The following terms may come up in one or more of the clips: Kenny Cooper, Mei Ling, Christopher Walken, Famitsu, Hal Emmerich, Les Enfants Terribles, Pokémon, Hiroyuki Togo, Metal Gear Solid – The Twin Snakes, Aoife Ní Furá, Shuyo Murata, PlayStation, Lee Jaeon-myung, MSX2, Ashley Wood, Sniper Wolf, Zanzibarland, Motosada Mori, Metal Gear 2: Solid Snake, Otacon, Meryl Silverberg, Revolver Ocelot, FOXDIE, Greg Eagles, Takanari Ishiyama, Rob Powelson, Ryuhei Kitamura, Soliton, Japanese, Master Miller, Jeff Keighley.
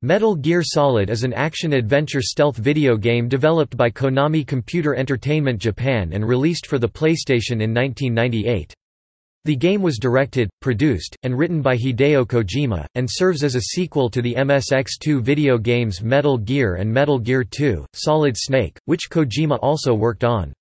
Metal Gear Solid is an action-adventure stealth video game developed by Konami Computer Entertainment Japan and released for the PlayStation in 1998. The game was directed, produced, and written by Hideo Kojima, and serves as a sequel to the MSX2 video games Metal Gear and Metal Gear 2: Solid Snake, which Kojima also worked on.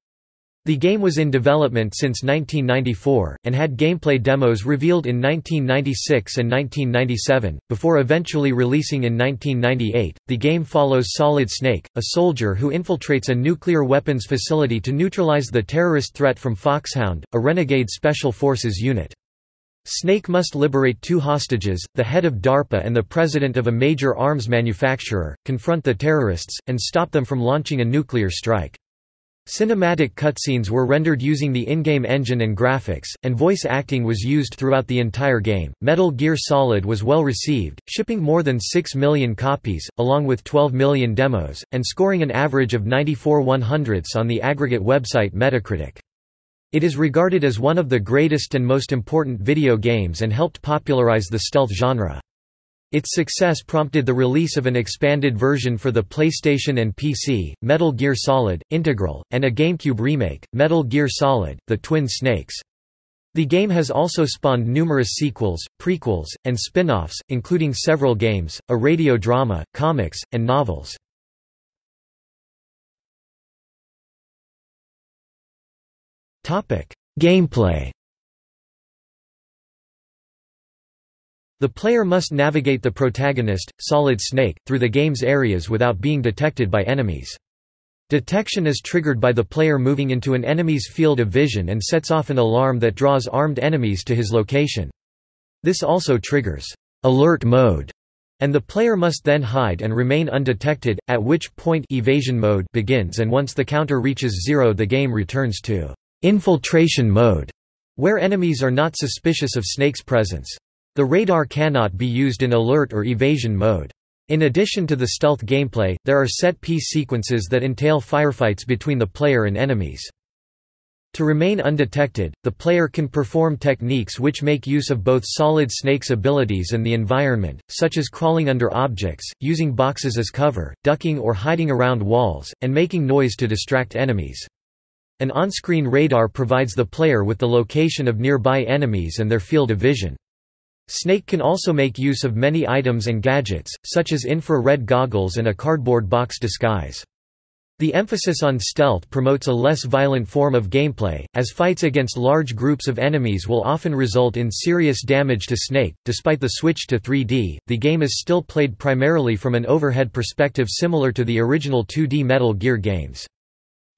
The game was in development since 1994, and had gameplay demos revealed in 1996 and 1997, before eventually releasing in 1998. The game follows Solid Snake, a soldier who infiltrates a nuclear weapons facility to neutralize the terrorist threat from FOXHOUND, a renegade special forces unit. Snake must liberate two hostages, the head of DARPA and the president of a major arms manufacturer, confront the terrorists, and stop them from launching a nuclear strike. Cinematic cutscenes were rendered using the in-game engine and graphics, and voice acting was used throughout the entire game. Metal Gear Solid was well received, shipping more than 6 million copies, along with 12 million demos, and scoring an average of 94/100 on the aggregate website Metacritic. It is regarded as one of the greatest and most important video games and helped popularize the stealth genre. Its success prompted the release of an expanded version for the PlayStation and PC, Metal Gear Solid, Integral, and a GameCube remake, Metal Gear Solid, The Twin Snakes. The game has also spawned numerous sequels, prequels, and spin-offs, including several games, a radio drama, comics, and novels. Gameplay. The player must navigate the protagonist, Solid Snake, through the game's areas without being detected by enemies. Detection is triggered by the player moving into an enemy's field of vision and sets off an alarm that draws armed enemies to his location. This also triggers alert mode, and the player must then hide and remain undetected, at which point evasion mode begins, and once the counter reaches zero, the game returns to infiltration mode, where enemies are not suspicious of Snake's presence. The radar cannot be used in alert or evasion mode. In addition to the stealth gameplay, there are set-piece sequences that entail firefights between the player and enemies. To remain undetected, the player can perform techniques which make use of both Solid Snake's abilities and the environment, such as crawling under objects, using boxes as cover, ducking or hiding around walls, and making noise to distract enemies. An on-screen radar provides the player with the location of nearby enemies and their field of vision. Snake can also make use of many items and gadgets, such as infrared goggles and a cardboard box disguise. The emphasis on stealth promotes a less violent form of gameplay, as fights against large groups of enemies will often result in serious damage to Snake. Despite the switch to 3D, the game is still played primarily from an overhead perspective similar to the original 2D Metal Gear games.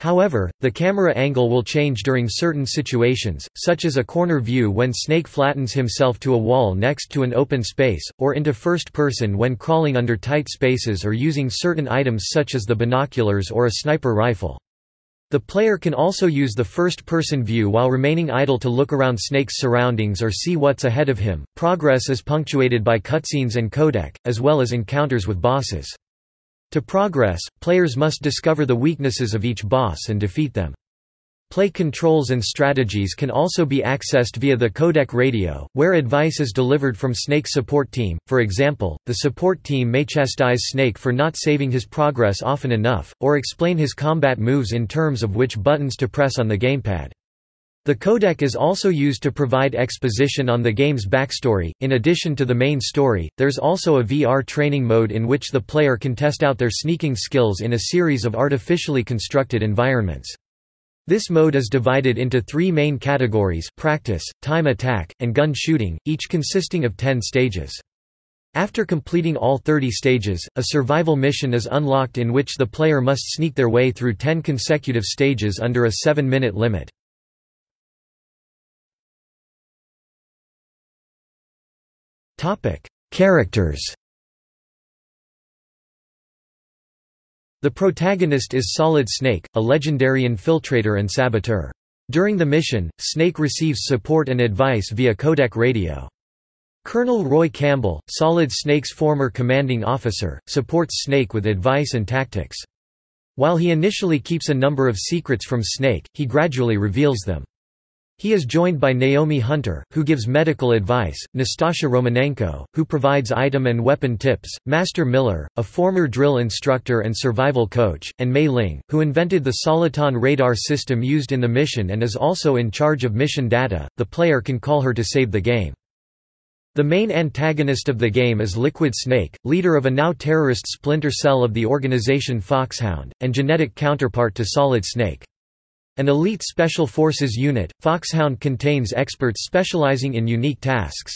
However, the camera angle will change during certain situations, such as a corner view when Snake flattens himself to a wall next to an open space, or into first person when crawling under tight spaces or using certain items such as the binoculars or a sniper rifle. The player can also use the first-person view while remaining idle to look around Snake's surroundings or see what's ahead of him. Progress is punctuated by cutscenes and codec, as well as encounters with bosses. To progress, players must discover the weaknesses of each boss and defeat them. Play controls and strategies can also be accessed via the codec radio, where advice is delivered from Snake's support team. For example, the support team may chastise Snake for not saving his progress often enough, or explain his combat moves in terms of which buttons to press on the gamepad. The codec is also used to provide exposition on the game's backstory. In addition to the main story, there's also a VR training mode in which the player can test out their sneaking skills in a series of artificially constructed environments. This mode is divided into three main categories: practice, time attack, and gun shooting, each consisting of 10 stages. After completing all 30 stages, a survival mission is unlocked in which the player must sneak their way through 10 consecutive stages under a 7-minute limit. Characters. The protagonist is Solid Snake, a legendary infiltrator and saboteur. During the mission, Snake receives support and advice via codec radio. Colonel Roy Campbell, Solid Snake's former commanding officer, supports Snake with advice and tactics. While he initially keeps a number of secrets from Snake, he gradually reveals them. He is joined by Naomi Hunter, who gives medical advice, Nastasha Romanenko, who provides item and weapon tips, Master Miller, a former drill instructor and survival coach, and Mei Ling, who invented the Soliton radar system used in the mission and is also in charge of mission data. The player can call her to save the game. The main antagonist of the game is Liquid Snake, leader of a now-terrorist splinter cell of the organization FOXHOUND, and genetic counterpart to Solid Snake. An elite special forces unit, FOXHOUND contains experts specializing in unique tasks.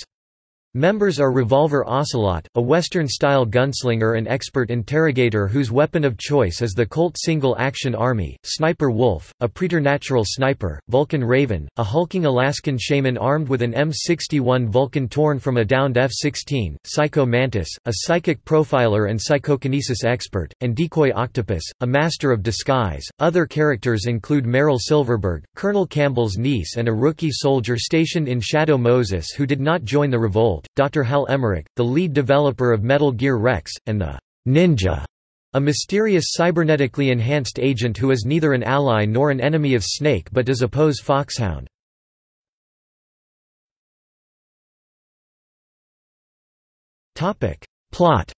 Members are Revolver Ocelot, a Western-style gunslinger and expert interrogator whose weapon of choice is the Colt single-action army, Sniper Wolf, a preternatural sniper, Vulcan Raven, a hulking Alaskan shaman armed with an M61 Vulcan torn from a downed F-16, Psycho Mantis, a psychic profiler and psychokinesis expert, and Decoy Octopus, a master of disguise. Other characters include Meryl Silverberg, Colonel Campbell's niece and a rookie soldier stationed in Shadow Moses who did not join the revolt, Dr. Hal Emmerich, the lead developer of Metal Gear Rex, and the Ninja, a mysterious cybernetically enhanced agent who is neither an ally nor an enemy of Snake but does oppose Foxhound. Plot.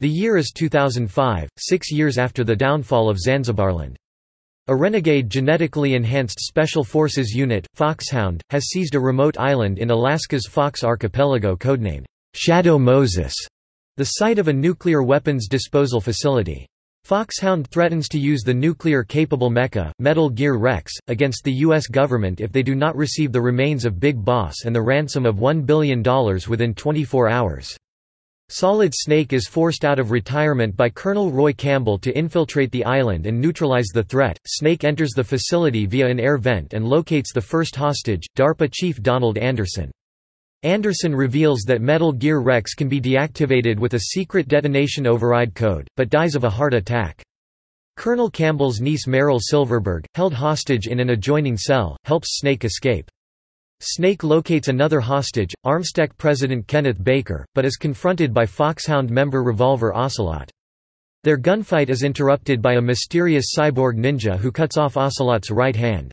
The year is 2005, 6 years after the downfall of Zanzibarland. A renegade genetically enhanced special forces unit, Foxhound, has seized a remote island in Alaska's Fox Archipelago codenamed Shadow Moses, the site of a nuclear weapons disposal facility. Foxhound threatens to use the nuclear-capable mecha, Metal Gear Rex, against the U.S. government if they do not receive the remains of Big Boss and the ransom of $1 billion within 24 hours. Solid Snake is forced out of retirement by Colonel Roy Campbell to infiltrate the island and neutralize the threat. Snake enters the facility via an air vent and locates the first hostage, DARPA Chief Donald Anderson. Anderson reveals that Metal Gear Rex can be deactivated with a secret detonation override code, but dies of a heart attack. Colonel Campbell's niece Meryl Silverberg, held hostage in an adjoining cell, helps Snake escape. Snake locates another hostage, Armstec President Kenneth Baker, but is confronted by Foxhound member Revolver Ocelot. Their gunfight is interrupted by a mysterious cyborg ninja who cuts off Ocelot's right hand.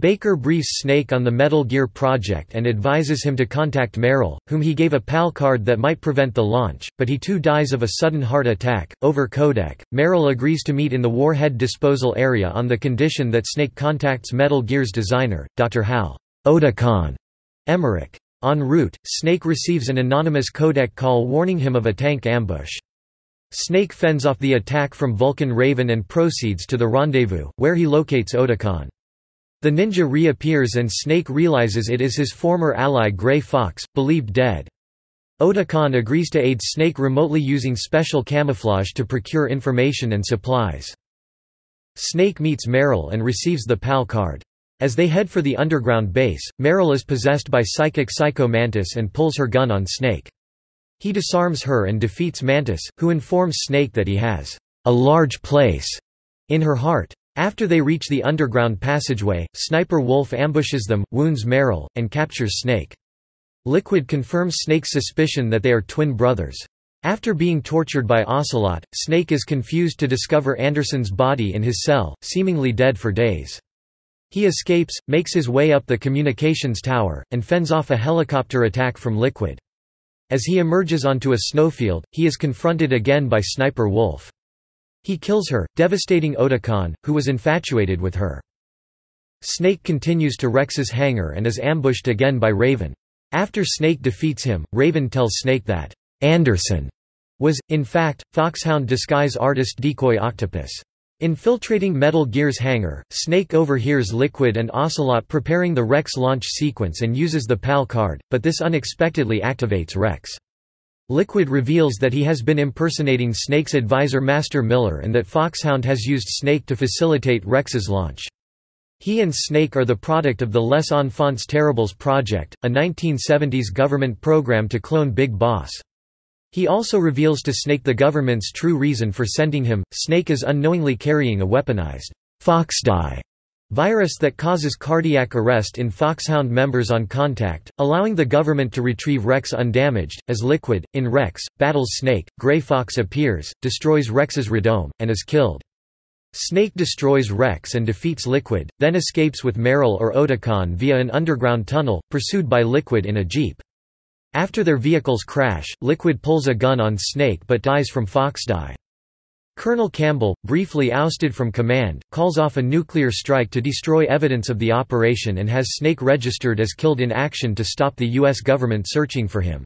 Baker briefs Snake on the Metal Gear project and advises him to contact Meryl, whom he gave a PAL card that might prevent the launch, but he too dies of a sudden heart attack. Over codec, Meryl agrees to meet in the warhead disposal area on the condition that Snake contacts Metal Gear's designer, Dr. Hal Otacon Emmerich. En route, Snake receives an anonymous codec call warning him of a tank ambush. Snake fends off the attack from Vulcan Raven and proceeds to the rendezvous, where he locates Otacon. The ninja reappears and Snake realizes it is his former ally Gray Fox, believed dead. Otacon agrees to aid Snake remotely using special camouflage to procure information and supplies. Snake meets Meryl and receives the PAL card. As they head for the underground base, Meryl is possessed by psychic Psycho Mantis and pulls her gun on Snake. He disarms her and defeats Mantis, who informs Snake that he has a large place in her heart. After they reach the underground passageway, Sniper Wolf ambushes them, wounds Meryl, and captures Snake. Liquid confirms Snake's suspicion that they are twin brothers. After being tortured by Ocelot, Snake is confused to discover Anderson's body in his cell, seemingly dead for days. He escapes, makes his way up the communications tower, and fends off a helicopter attack from Liquid. As he emerges onto a snowfield, he is confronted again by Sniper Wolf. He kills her, devastating Otacon, who was infatuated with her. Snake continues to Rex's hangar and is ambushed again by Raven. After Snake defeats him, Raven tells Snake that Anderson was, in fact, Foxhound disguise artist Decoy Octopus. Infiltrating Metal Gear's hangar, Snake overhears Liquid and Ocelot preparing the Rex launch sequence and uses the PAL card, but this unexpectedly activates Rex. Liquid reveals that he has been impersonating Snake's advisor Master Miller and that Foxhound has used Snake to facilitate Rex's launch. He and Snake are the product of the Les Enfants Terribles project, a 1970s government program to clone Big Boss. He also reveals to Snake the government's true reason for sending him. Snake is unknowingly carrying a weaponized FOXDIE virus that causes cardiac arrest in Foxhound members on contact, allowing the government to retrieve Rex undamaged. As Liquid, in Rex, battles Snake, Gray Fox appears, destroys Rex's radome, and is killed. Snake destroys Rex and defeats Liquid, then escapes with Meryl or Otacon via an underground tunnel, pursued by Liquid in a jeep. After their vehicles crash, Liquid pulls a gun on Snake but dies from FOXDIE. Colonel Campbell, briefly ousted from command, calls off a nuclear strike to destroy evidence of the operation and has Snake registered as killed in action to stop the U.S. government searching for him.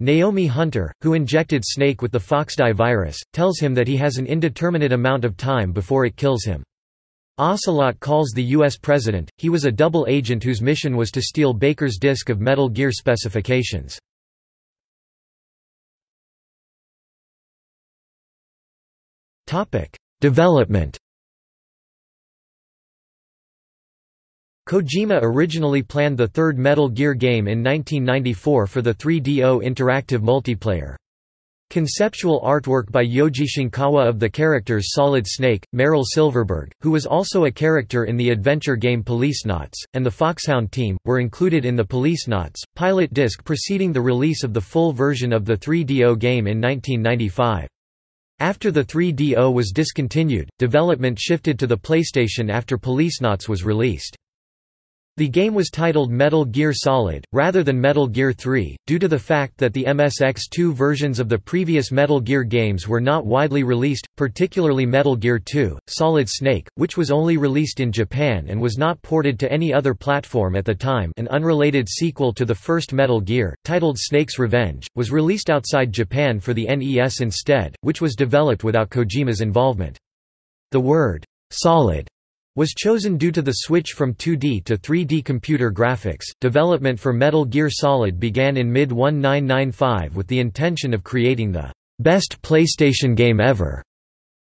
Naomi Hunter, who injected Snake with the FOXDIE virus, tells him that he has an indeterminate amount of time before it kills him. Ocelot calls the U.S. president. He was a double agent whose mission was to steal Baker's disk of Metal Gear specifications. Development. Kojima originally planned the third Metal Gear game in 1994 for the 3DO interactive multiplayer. Conceptual artwork by Yoji Shinkawa of the characters Solid Snake, Meryl Silverberg, who was also a character in the adventure game Policenauts, and the FOXHOUND team, were included in the Policenauts pilot disc preceding the release of the full version of the 3DO game in 1995. After the 3DO was discontinued, development shifted to the PlayStation after Policenauts was released. The game was titled Metal Gear Solid, rather than Metal Gear 3, due to the fact that the MSX2 versions of the previous Metal Gear games were not widely released, particularly Metal Gear 2, Solid Snake, which was only released in Japan and was not ported to any other platform at the time. An unrelated sequel to the first Metal Gear, titled Snake's Revenge, was released outside Japan for the NES instead, which was developed without Kojima's involvement. The word, "solid", was chosen due to the switch from 2D to 3D computer graphics. Development for Metal Gear Solid began in mid-1995 with the intention of creating the best PlayStation game ever.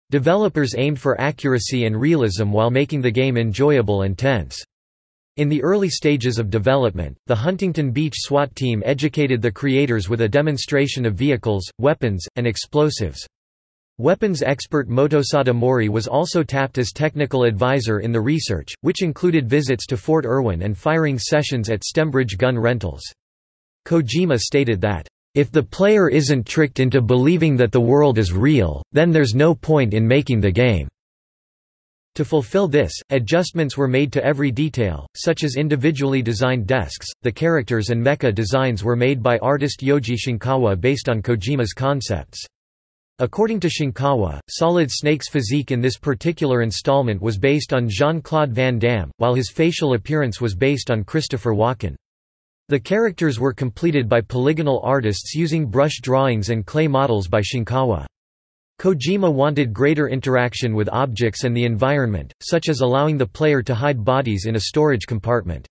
Developers aimed for accuracy and realism while making the game enjoyable and tense. In the early stages of development, the Huntington Beach SWAT team educated the creators with a demonstration of vehicles, weapons, and explosives. Weapons expert Motosada Mori was also tapped as technical advisor in the research, which included visits to Fort Irwin and firing sessions at Stembridge Gun Rentals. Kojima stated that, "If the player isn't tricked into believing that the world is real, then there's no point in making the game." To fulfill this, adjustments were made to every detail, such as individually designed desks. The characters and mecha designs were made by artist Yoji Shinkawa based on Kojima's concepts. According to Shinkawa, Solid Snake's physique in this particular installment was based on Jean-Claude Van Damme, while his facial appearance was based on Christopher Walken. The characters were completed by polygonal artists using brush drawings and clay models by Shinkawa. Kojima wanted greater interaction with objects and the environment, such as allowing the player to hide bodies in a storage compartment.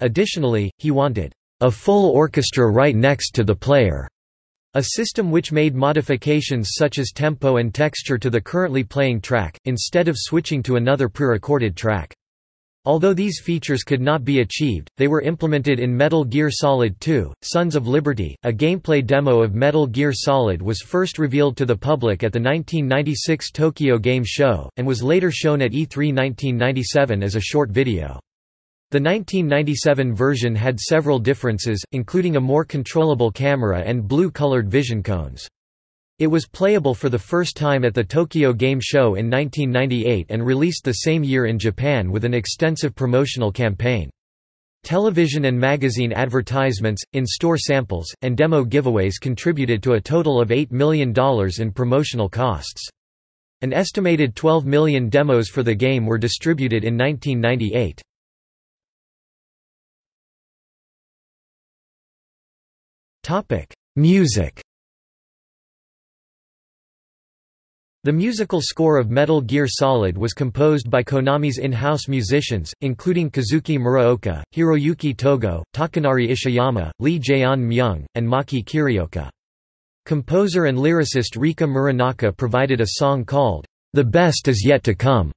Additionally, he wanted a full orchestra right next to the player, a system which made modifications such as tempo and texture to the currently playing track, instead of switching to another pre-recorded track. Although these features could not be achieved, they were implemented in Metal Gear Solid 2: Sons of Liberty. A gameplay demo of Metal Gear Solid was first revealed to the public at the 1996 Tokyo Game Show, and was later shown at E3 1997 as a short video. The 1997 version had several differences, including a more controllable camera and blue-colored vision cones. It was playable for the first time at the Tokyo Game Show in 1998 and released the same year in Japan with an extensive promotional campaign. Television and magazine advertisements, in-store samples, and demo giveaways contributed to a total of $8 million in promotional costs. An estimated 12 million demos for the game were distributed in 1998. Music. The musical score of Metal Gear Solid was composed by Konami's in-house musicians, including Kazuki Muraoka, Hiroyuki Togo, Takanari Ishiyama, Lee Jaeon-myung, and Maki Kirioka. Composer and lyricist Rika Muranaka provided a song called, "The Best Is Yet to Come",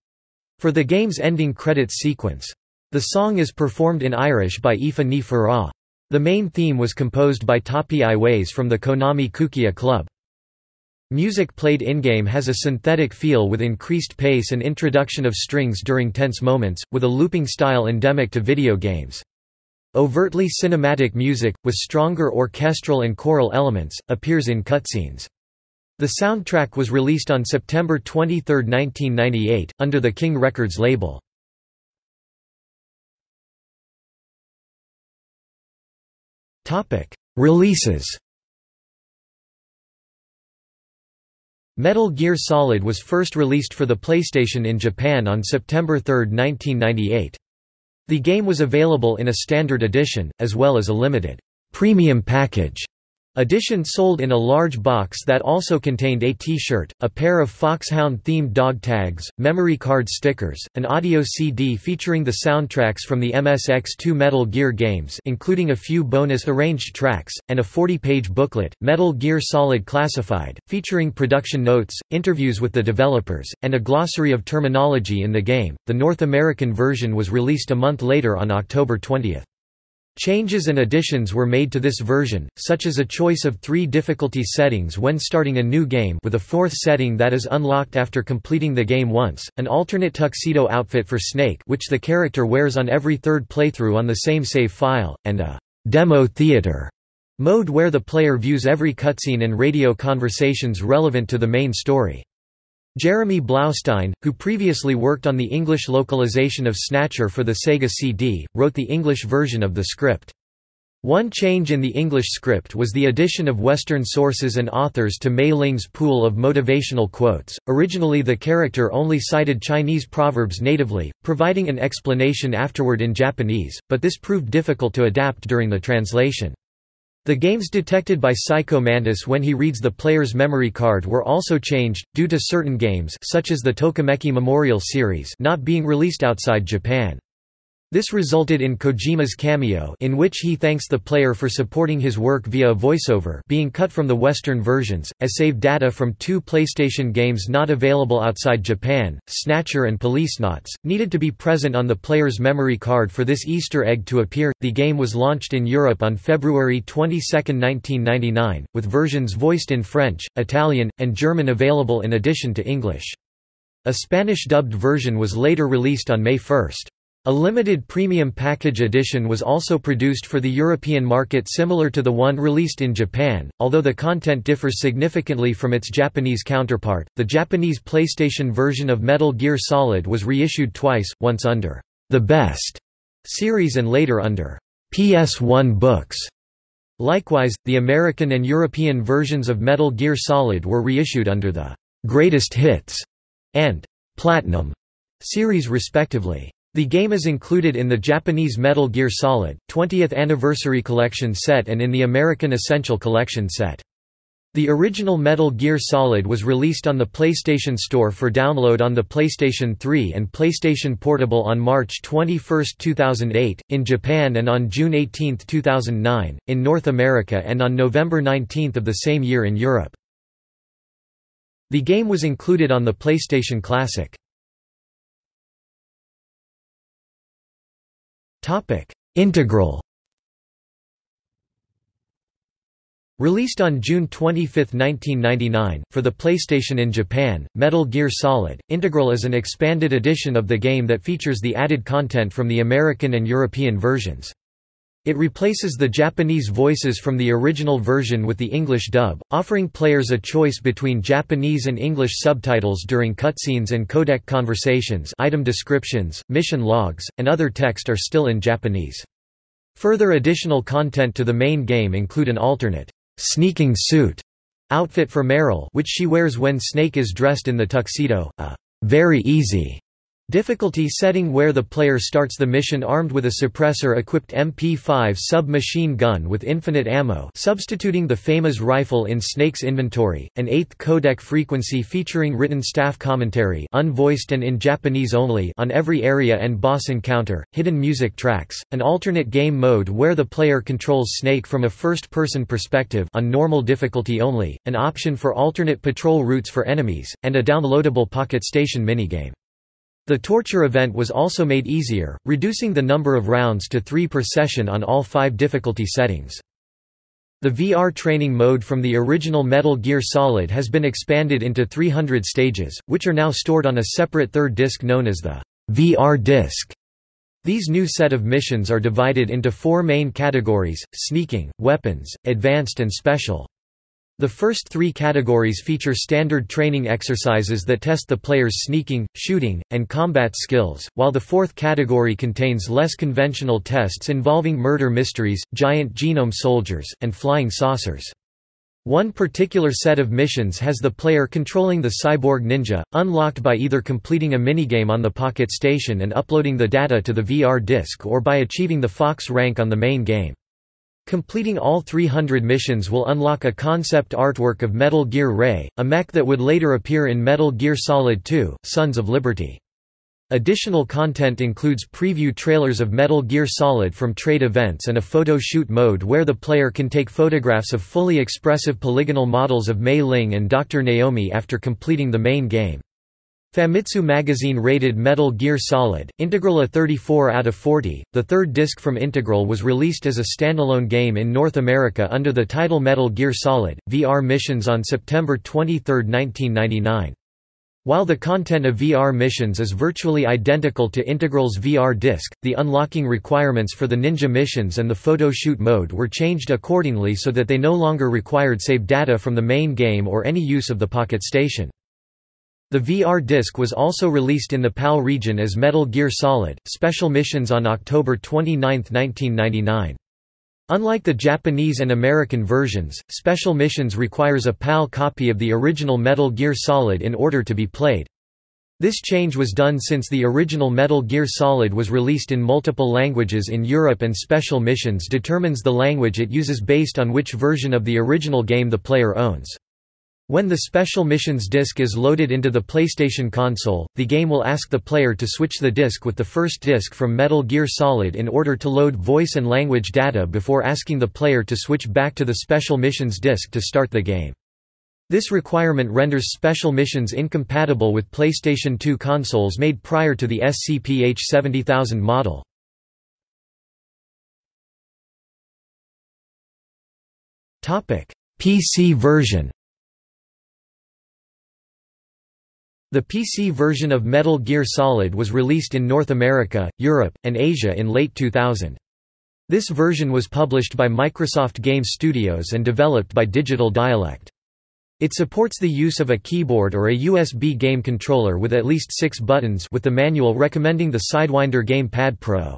for the game's ending credits sequence. The song is performed in Irish by Aoife Ní Furá. The main theme was composed by Tapi Iways from the Konami Kukia Club. Music played in-game has a synthetic feel with increased pace and introduction of strings during tense moments, with a looping style endemic to video games. Overtly cinematic music, with stronger orchestral and choral elements, appears in cutscenes. The soundtrack was released on September 23, 1998, under the King Records label. Releases. Metal Gear Solid was first released for the PlayStation in Japan on September 3, 1998. The game was available in a standard edition, as well as a limited premium package edition sold in a large box that also contained a T-shirt, a pair of Foxhound-themed dog tags, memory card stickers, an audio CD featuring the soundtracks from the MSX2 Metal Gear games including a few bonus arranged tracks, and a 40-page booklet, Metal Gear Solid Classified, featuring production notes, interviews with the developers, and a glossary of terminology in the game. The North American version was released a month later on October 20. Changes and additions were made to this version, such as a choice of 3 difficulty settings when starting a new game with a 4th setting that is unlocked after completing the game once, an alternate tuxedo outfit for Snake which the character wears on every 3rd playthrough on the same save file, and a «demo theater» mode where the player views every cutscene and radio conversations relevant to the main story. Jeremy Blaustein, who previously worked on the English localization of Snatcher for the Sega CD, wrote the English version of the script. One change in the English script was the addition of Western sources and authors to Mei Ling's pool of motivational quotes. Originally, the character only cited Chinese proverbs natively, providing an explanation afterward in Japanese, but this proved difficult to adapt during the translation. The games detected by Psycho Mantis when he reads the player's memory card were also changed, due to certain games such as the Tokimeki Memorial series not being released outside Japan. This resulted in Kojima's cameo, in which he thanks the player for supporting his work via a voiceover, being cut from the Western versions, as saved data from 2 PlayStation games not available outside Japan, Snatcher and Policenauts, needed to be present on the player's memory card for this Easter egg to appear. The game was launched in Europe on February 22, 1999, with versions voiced in French, Italian, and German available in addition to English. A Spanish-dubbed version was later released on May 1. A limited premium package edition was also produced for the European market similar to the one released in Japan, although the content differs significantly from its Japanese counterpart. The Japanese PlayStation version of Metal Gear Solid was reissued twice, once under the Best series and later under PS1 Books. Likewise, the American and European versions of Metal Gear Solid were reissued under the Greatest Hits and Platinum series respectively. The game is included in the Japanese Metal Gear Solid 20th Anniversary Collection set and in the American Essential Collection set. The original Metal Gear Solid was released on the PlayStation Store for download on the PlayStation 3 and PlayStation Portable on March 21, 2008, in Japan and on June 18, 2009, in North America and on November 19 of the same year in Europe. The game was included on the PlayStation Classic. Integral. Released on June 25, 1999, for the PlayStation in Japan, Metal Gear Solid, Integral is an expanded edition of the game that features the added content from the American and European versions. It replaces the Japanese voices from the original version with the English dub, offering players a choice between Japanese and English subtitles during cutscenes and codec conversations. Item descriptions, mission logs, and other text are still in Japanese. Further additional content to the main game include an alternate sneaking suit outfit for Meryl, which she wears when Snake is dressed in the tuxedo, a very easy difficulty setting where the player starts the mission armed with a suppressor-equipped MP5 submachine gun with infinite ammo, substituting the famous rifle in Snake's inventory, an 8th codec frequency featuring written staff commentary unvoiced and in Japanese only on every area and boss encounter, hidden music tracks, an alternate game mode where the player controls Snake from a first-person perspective on normal difficulty only, an option for alternate patrol routes for enemies, and a downloadable Pocket Station minigame. The torture event was also made easier, reducing the number of rounds to 3 per session on all 5 difficulty settings. The VR training mode from the original Metal Gear Solid has been expanded into 300 stages, which are now stored on a separate 3rd disc known as the VR disc. These new set of missions are divided into 4 main categories: sneaking, weapons, advanced and special. The first three categories feature standard training exercises that test the player's sneaking, shooting, and combat skills, while the fourth category contains less conventional tests involving murder mysteries, giant genome soldiers, and flying saucers. One particular set of missions has the player controlling the cyborg ninja, unlocked by either completing a minigame on the Pocket Station and uploading the data to the VR disc or by achieving the Fox rank on the main game. Completing all 300 missions will unlock a concept artwork of Metal Gear Ray, a mech that would later appear in Metal Gear Solid 2: Sons of Liberty. Additional content includes preview trailers of Metal Gear Solid from trade events and a photo shoot mode where the player can take photographs of fully expressive polygonal models of Mei Ling and Dr. Naomi after completing the main game. Famitsu magazine rated Metal Gear Solid, Integral a 34 out of 40. The third disc from Integral was released as a standalone game in North America under the title Metal Gear Solid: VR Missions on September 23, 1999. While the content of VR missions is virtually identical to Integral's VR disc, the unlocking requirements for the ninja missions and the photo shoot mode were changed accordingly so that they no longer required save data from the main game or any use of the Pocket Station. The VR disc was also released in the PAL region as Metal Gear Solid: Special Missions on October 29, 1999. Unlike the Japanese and American versions, Special Missions requires a PAL copy of the original Metal Gear Solid in order to be played. This change was done since the original Metal Gear Solid was released in multiple languages in Europe, and Special Missions determines the language it uses based on which version of the original game the player owns. When the Special Missions disc is loaded into the PlayStation console, the game will ask the player to switch the disc with the first disc from Metal Gear Solid in order to load voice and language data before asking the player to switch back to the Special Missions disc to start the game. This requirement renders Special Missions incompatible with PlayStation 2 consoles made prior to the SCPH 70,000 model. PC version. The PC version of Metal Gear Solid was released in North America, Europe, and Asia in late 2000. This version was published by Microsoft Game Studios and developed by Digital Dialect. It supports the use of a keyboard or a USB game controller with at least 6 buttons, with the manual recommending the Sidewinder Gamepad Pro.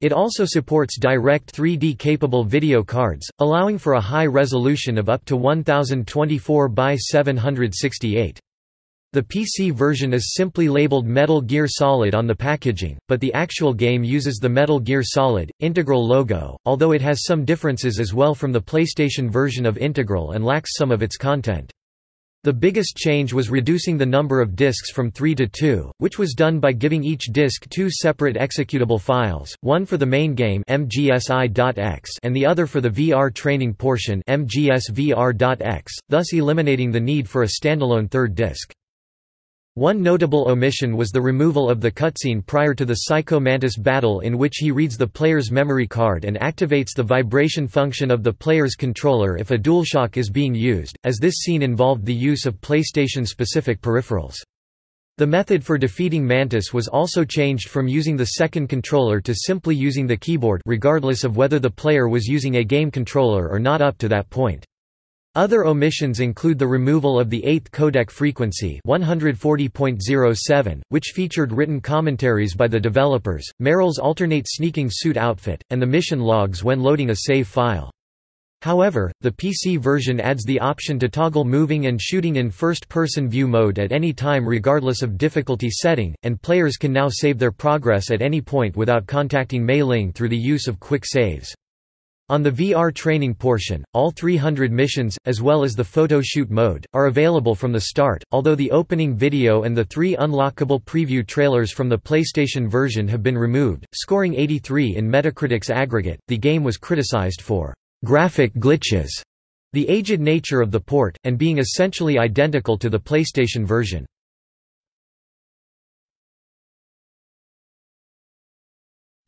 It also supports direct 3D-capable video cards, allowing for a high resolution of up to 1024 by 768. The PC version is simply labeled Metal Gear Solid on the packaging, but the actual game uses the Metal Gear Solid Integral logo, although it has some differences as well from the PlayStation version of Integral and lacks some of its content. The biggest change was reducing the number of discs from 3 to 2, which was done by giving each disc 2 separate executable files, one for the main game (MGSI.X) and the other for the VR training portion (MGSVR.X), thus eliminating the need for a standalone third disc. One notable omission was the removal of the cutscene prior to the Psycho Mantis battle, in which he reads the player's memory card and activates the vibration function of the player's controller if a DualShock is being used, as this scene involved the use of PlayStation-specific peripherals. The method for defeating Mantis was also changed from using the second controller to simply using the keyboard, regardless of whether the player was using a game controller or not up to that point. Other omissions include the removal of the 8th codec frequency 140.07, which featured written commentaries by the developers, Meryl's alternate sneaking suit outfit, and the mission logs when loading a save file. However, the PC version adds the option to toggle moving and shooting in first-person view mode at any time regardless of difficulty setting, and players can now save their progress at any point without contacting Mei Ling through the use of quick saves. On the VR training portion, all 300 missions, as well as the photo shoot mode, are available from the start, although the opening video and the 3 unlockable preview trailers from the PlayStation version have been removed, scoring 83 in Metacritic's aggregate. The game was criticized for graphic glitches, the aged nature of the port, and being essentially identical to the PlayStation version.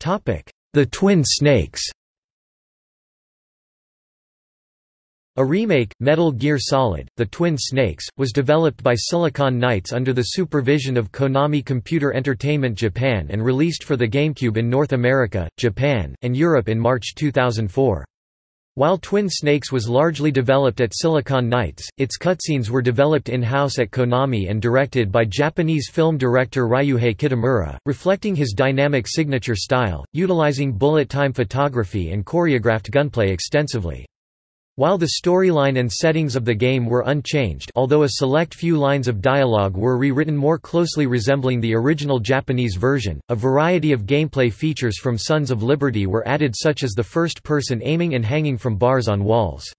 The Twin Snakes. A remake, Metal Gear Solid: The Twin Snakes, was developed by Silicon Knights under the supervision of Konami Computer Entertainment Japan and released for the GameCube in North America, Japan, and Europe in March 2004. While Twin Snakes was largely developed at Silicon Knights, its cutscenes were developed in-house at Konami and directed by Japanese film director Ryuhei Kitamura, reflecting his dynamic signature style, utilizing bullet time photography and choreographed gunplay extensively. While the storyline and settings of the game were unchanged, although a select few lines of dialogue were rewritten more closely resembling the original Japanese version, a variety of gameplay features from Sons of Liberty were added, such as the first-person aiming and hanging from bars on walls.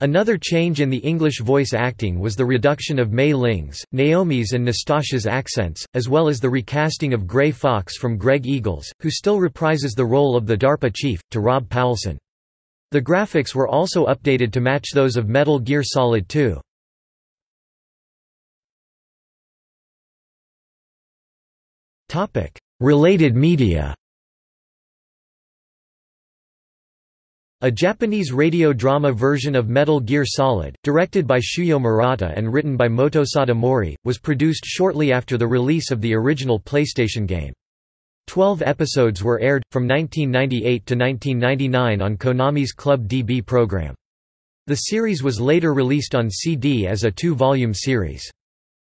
Another change in the English voice acting was the reduction of Mei Ling's, Naomi's and Nastasha's accents, as well as the recasting of Gray Fox from Greg Eagles, who still reprises the role of the DARPA chief, to Rob Powelson. The graphics were also updated to match those of Metal Gear Solid 2. Related media. A Japanese radio drama version of Metal Gear Solid, directed by Shuyo Murata and written by Motosada Mori, was produced shortly after the release of the original PlayStation game. 12 episodes were aired, from 1998 to 1999 on Konami's Club DB program. The series was later released on CD as a 2-volume series.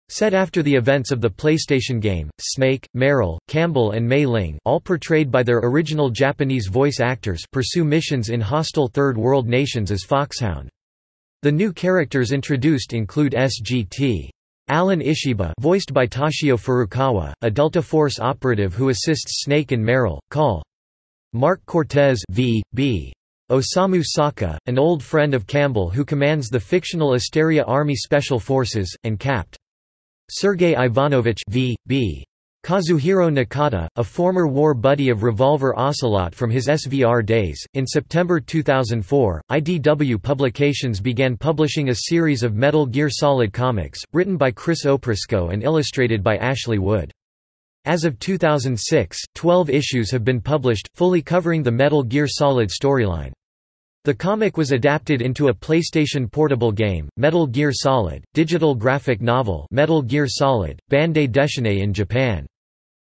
Set after the events of the PlayStation game, Snake, Meryl, Campbell and Mei Ling, all portrayed by their original Japanese voice actors, pursue missions in hostile Third World nations as Foxhound. The new characters introduced include SGT. Alan Ishiba, voiced by Toshio Furukawa, a Delta Force operative who assists Snake and Meryl, Call. Mark Cortez v.B. Osamu Saka, an old friend of Campbell who commands the fictional Asteria Army Special Forces, and Capt. Sergei Ivanovich v.B. Kazuhiro Nakata, a former war buddy of Revolver Ocelot from his SVR days. In September 2004, IDW Publications began publishing a series of Metal Gear Solid comics, written by Chris Opresco and illustrated by Ashley Wood. As of 2006, 12 issues have been published, fully covering the Metal Gear Solid storyline. The comic was adapted into a PlayStation portable game, Metal Gear Solid, digital graphic novel Metal Gear Solid, Bandai Deshinei in Japan.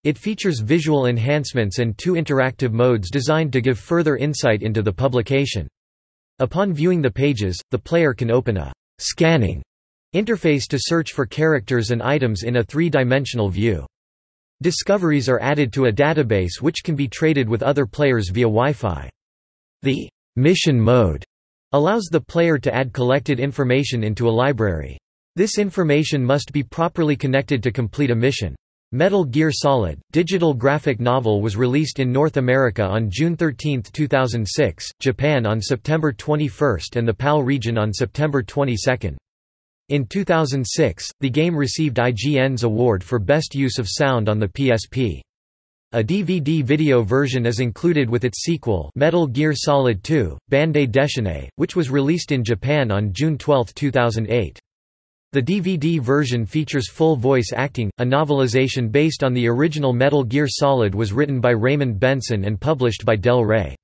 It features visual enhancements and 2 interactive modes designed to give further insight into the publication. Upon viewing the pages, the player can open a scanning interface to search for characters and items in a 3-dimensional view. Discoveries are added to a database which can be traded with other players via Wi-Fi. The Mission mode allows the player to add collected information into a library. This information must be properly connected to complete a mission. Metal Gear Solid, digital graphic novel was released in North America on June 13, 2006, Japan on September 21 and the PAL region on September 22. In 2006, the game received IGN's award for Best Use of Sound on the PSP. A DVD video version is included with its sequel Metal Gear Solid 2, Bandai Deshinei, which was released in Japan on June 12, 2008. The DVD version features full voice acting. A novelization based on the original Metal Gear Solid was written by Raymond Benson and published by Del Rey.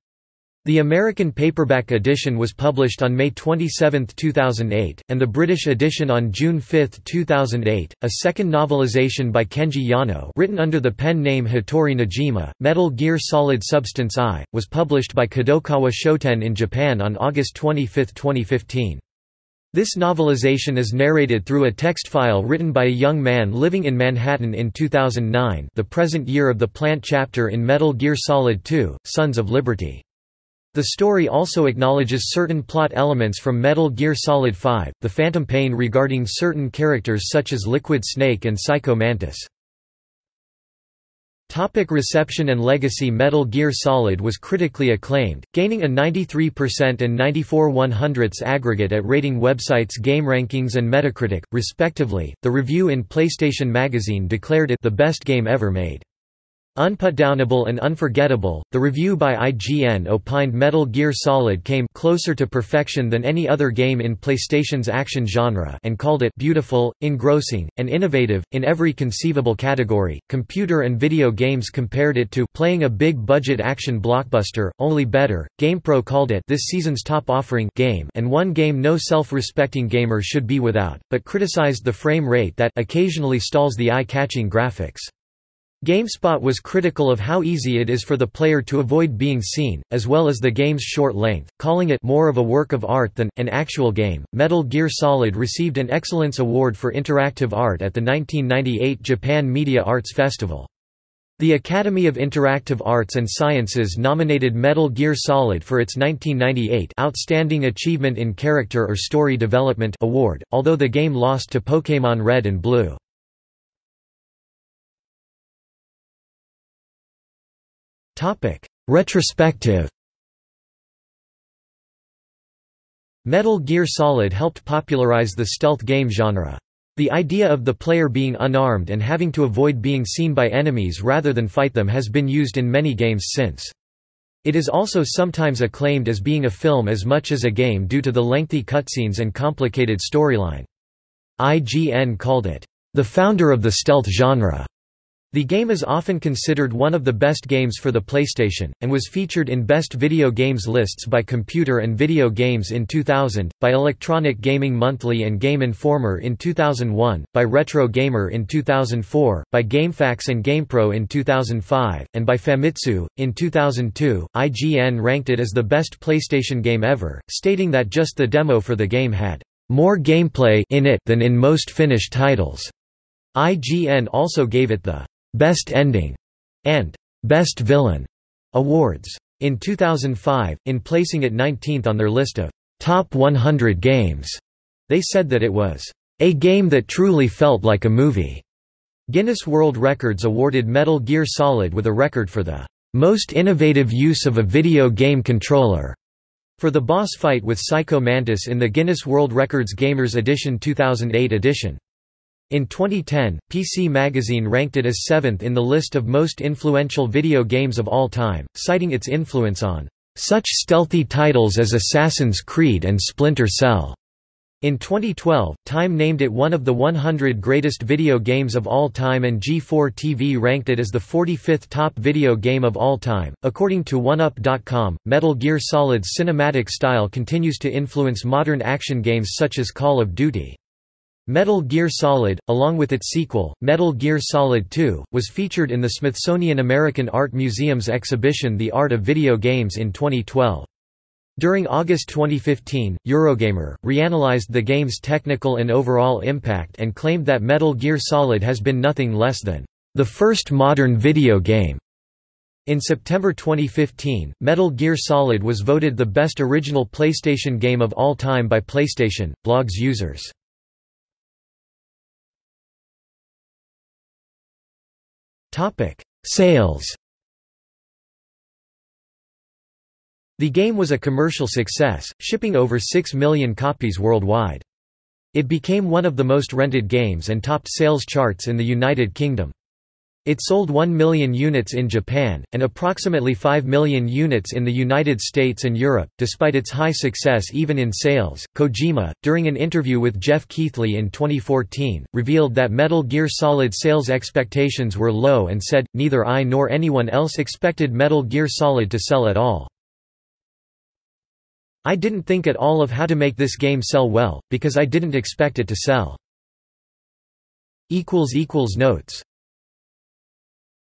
The American paperback edition was published on May 27, 2008, and the British edition on June 5, 2008. A second novelization by Kenji Yano, written under the pen name Hattori Najima, Metal Gear Solid Substance I, was published by Kadokawa Shoten in Japan on August 25, 2015. This novelization is narrated through a text file written by a young man living in Manhattan in 2009, the present year of the plant chapter in Metal Gear Solid 2: Sons of Liberty. The story also acknowledges certain plot elements from Metal Gear Solid 5, The Phantom Pain regarding certain characters such as Liquid Snake and Psycho Mantis. Reception and legacy. Metal Gear Solid was critically acclaimed, gaining a 93% and 94/100 aggregate at rating websites GameRankings and Metacritic, respectively. The review in PlayStation Magazine declared it the best game ever made. Unputdownable and unforgettable, the review by IGN opined Metal Gear Solid came closer to perfection than any other game in PlayStation's action genre and called it beautiful, engrossing, and innovative, in every conceivable category. Computer and video games compared it to playing a big-budget action blockbuster, only better. GamePro called it this season's top offering game and one game no self-respecting gamer should be without, but criticized the frame rate that occasionally stalls the eye-catching graphics. GameSpot was critical of how easy it is for the player to avoid being seen, as well as the game's short length, calling it more of a work of art than an actual game. Metal Gear Solid received an Excellence Award for Interactive Art at the 1998 Japan Media Arts Festival. The Academy of Interactive Arts and Sciences nominated Metal Gear Solid for its 1998 Outstanding Achievement in Character or Story Development Award, although the game lost to Pokémon Red and Blue. Retrospective. Metal Gear Solid helped popularize the stealth game genre. The idea of the player being unarmed and having to avoid being seen by enemies rather than fight them has been used in many games since. It is also sometimes acclaimed as being a film as much as a game due to the lengthy cutscenes and complicated storyline. IGN called it, "the founder of the stealth genre." The game is often considered one of the best games for the PlayStation, and was featured in best video games lists by Computer and Video Games in 2000, by Electronic Gaming Monthly and Game Informer in 2001, by Retro Gamer in 2004, by GameFAQs and GamePro in 2005, and by Famitsu. In 2002, IGN ranked it as the best PlayStation game ever, stating that just the demo for the game had more gameplay in it than in most Finnish titles. IGN also gave it the Best Ending and Best Villain awards in 2005, in placing it 19th on their list of top 100 games. They said that it was a game that truly felt like a movie. Guinness World Records awarded Metal Gear Solid with a record for the most innovative use of a video game controller for the boss fight with Psycho Mantis in the Guinness World Records Gamers Edition 2008 edition. In 2010, PC Magazine ranked it as 7th in the list of most influential video games of all time, citing its influence on such stealthy titles as Assassin's Creed and Splinter Cell. In 2012, Time named it one of the 100 greatest video games of all time, and G4 TV ranked it as the 45th top video game of all time. According to OneUp.com, Metal Gear Solid's cinematic style continues to influence modern action games such as Call of Duty. Metal Gear Solid, along with its sequel, Metal Gear Solid 2, was featured in the Smithsonian American Art Museum's exhibition The Art of Video Games in 2012. During August 2015, Eurogamer reanalyzed the game's technical and overall impact and claimed that Metal Gear Solid has been nothing less than the first modern video game. In September 2015, Metal Gear Solid was voted the best original PlayStation game of all time by PlayStation Blog's users. Sales. The game was a commercial success, shipping over 6 million copies worldwide. It became one of the most rented games and topped sales charts in the United Kingdom. It sold 1 million units in Japan, and approximately 5 million units in the United States and Europe. Despite its high success even in sales, Kojima, during an interview with Jeff Keighley in 2014, revealed that Metal Gear Solid sales expectations were low and said, "Neither I nor anyone else expected Metal Gear Solid to sell at all. I didn't think at all of how to make this game sell well, because I didn't expect it to sell." Notes